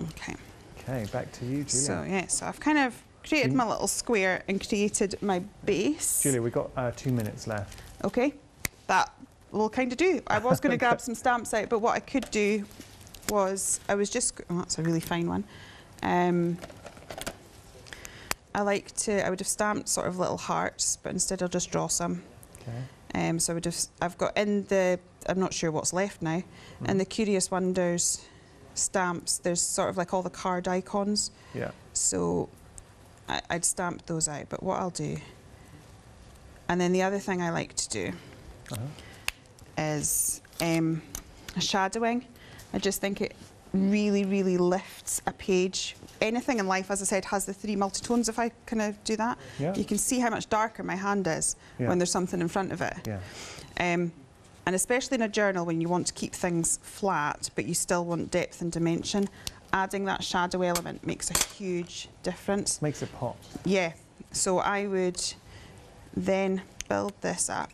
Okay. Okay, back to you, Julia. So, yeah, so I've kind of created my little square and created my base. Julia, we've got 2 minutes left. Okay, that will kind of do. I was going to grab some stamps out, but what I could do was, I was just, oh, that's a really fine one. I would have stamped sort of little hearts, but instead I'll just draw some. Okay. So I would have, I've got in the, I'm not sure what's left now, in the Curious Wonders stamps, there's sort of like all the card icons. Yeah. So I'd stamp those out, but what I'll do, and then the other thing I like to do is shadowing. I just think it really, really lifts a page. Anything in life, as I said, has the three multitones. If I kind of do that, you can see how much darker my hand is when there's something in front of it. Yeah. And especially in a journal, when you want to keep things flat, but you still want depth and dimension, adding that shadow element makes a huge difference. Makes it pop. Yeah. So I would then build this up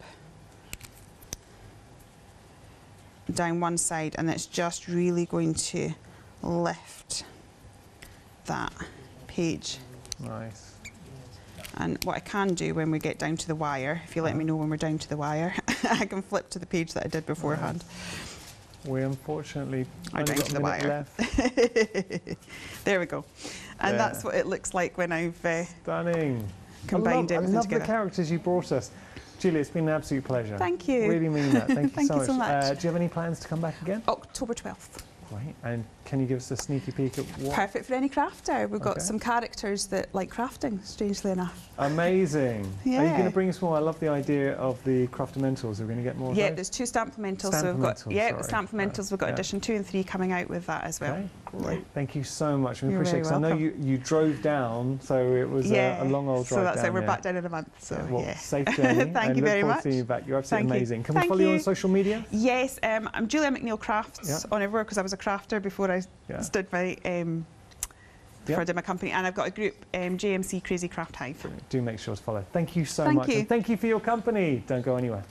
down one side, and it's just really going to lift that page. Nice. And what I can do when we get down to the wire, if you let me know when we're down to the wire, I can flip to the page that I did beforehand. We unfortunately are down to the wire. There we go. And that's what it looks like when I've combined everything together. I love the characters you brought us. Julia, it's been an absolute pleasure. Thank you. Really mean that. Thank you so much. Do you have any plans to come back again? October 12th. Right. And can you give us a sneaky peek at what? Perfect for any crafter. We've got some characters that like crafting, strangely enough. Amazing. Are you going to bring us more? I love the idea of the Craftamentals. Are we going to get more of those? There's two Stamplementals. So we've got, the Stamplementals. We've got edition 2 and 3 coming out with that as well. Okay, great. Thank you so much. We appreciate it. Because I know you drove down, so it was a long old drive. So that's it. We're back down in a month. So safe journey. Thank you very much. You back. You're absolutely amazing. Can we follow you on social media? Yes. I'm Julia McNeill Crafts on everywhere because I was a crafter before I stood by before I did my company, and I've got a group, JMC Crazy Craft Hive. Do make sure to follow. Thank you so much. Thank you. And thank you for your company. Don't go anywhere.